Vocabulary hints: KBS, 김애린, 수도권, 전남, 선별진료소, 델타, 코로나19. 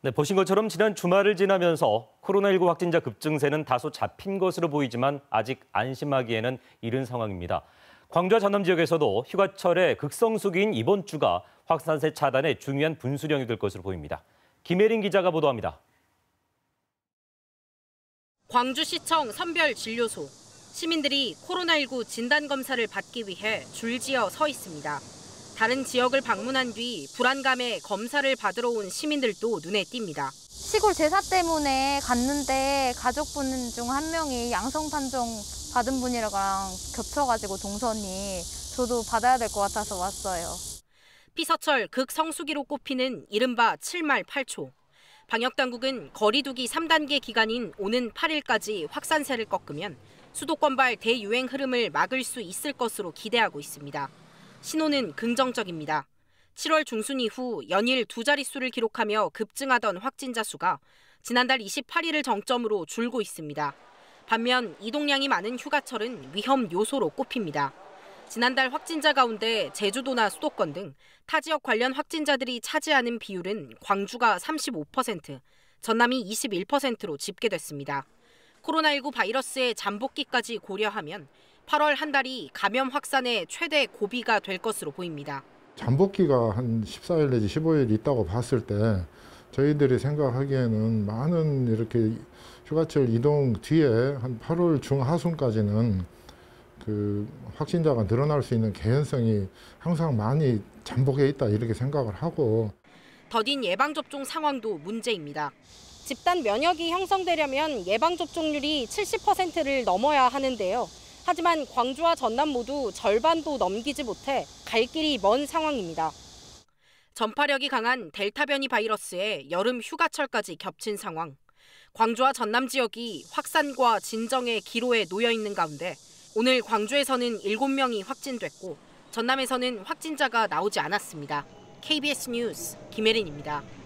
네, 보신 것처럼 지난 주말을 지나면서 코로나19 확진자 급증세는 다소 잡힌 것으로 보이지만 아직 안심하기에는 이른 상황입니다. 광주와 전남 지역에서도 휴가철에 극성수기인 이번 주가 확산세 차단의 중요한 분수령이 될 것으로 보입니다. 김애린 기자가 보도합니다. 광주시청 선별진료소. 시민들이 코로나19 진단검사를 받기 위해 줄지어 서 있습니다. 다른 지역을 방문한 뒤 불안감에 검사를 받으러 온 시민들도 눈에 띕니다. 시골 제사 때문에 갔는데 가족분 중 한 명이 양성 판정 받은 분이랑 겹쳐가지고 동선이 저도 받아야 될 것 같아서 왔어요. 피서철 극성수기로 꼽히는 이른바 7말 8초. 방역당국은 거리두기 3단계 기간인 오는 8일까지 확산세를 꺾으면 수도권발 대유행 흐름을 막을 수 있을 것으로 기대하고 있습니다. 신호는 긍정적입니다. 7월 중순 이후 연일 두 자릿수를 기록하며 급증하던 확진자 수가 지난달 28일을 정점으로 줄고 있습니다. 반면 이동량이 많은 휴가철은 위험 요소로 꼽힙니다. 지난달 확진자 가운데 제주도나 수도권 등 타 지역 관련 확진자들이 차지하는 비율은 광주가 35%, 전남이 21%로 집계됐습니다. 코로나19 바이러스의 잠복기까지 고려하면 8월 한 달이 감염 확산의 최대 고비가 될 것으로 보입니다. 잠복기가 한 14일 내지 15일 있다고 봤을 때 저희들이 생각하기에는 많은 이렇게 휴가철 이동 뒤에 한 8월 중하순까지는 그 확진자가 늘어날 수 있는 개연성이 항상 많이 잠복해 있다 이렇게 생각을 하고. 더딘 예방접종 상황도 문제입니다. 집단 면역이 형성되려면 예방접종률이 70%를 넘어야 하는데요. 하지만 광주와 전남 모두 절반도 넘기지 못해 갈 길이 먼 상황입니다. 전파력이 강한 델타 변이 바이러스에 여름 휴가철까지 겹친 상황. 광주와 전남 지역이 확산과 진정의 기로에 놓여 있는 가운데 오늘 광주에서는 7명이 확진됐고 전남에서는 확진자가 나오지 않았습니다. KBS 뉴스 김애린입니다.